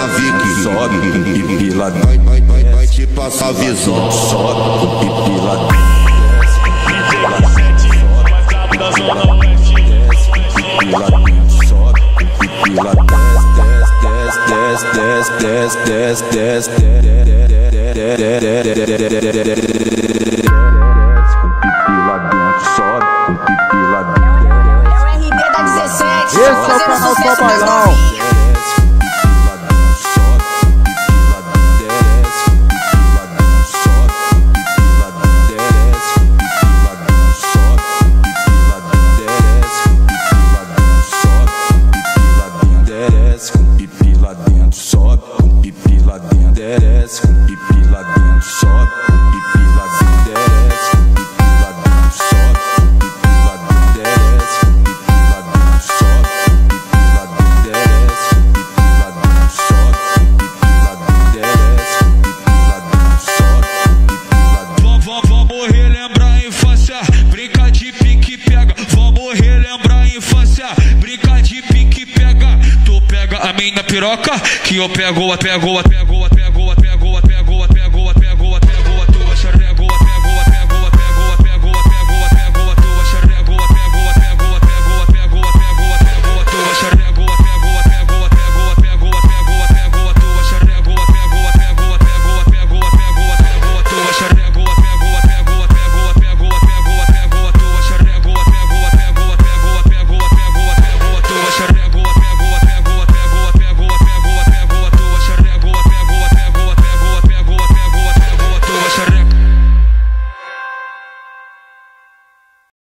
pela Vic, sobe e pila. Vai te passar visão, sobe e pila. Esse é o canal pra bailar. Piroca, que eu pego,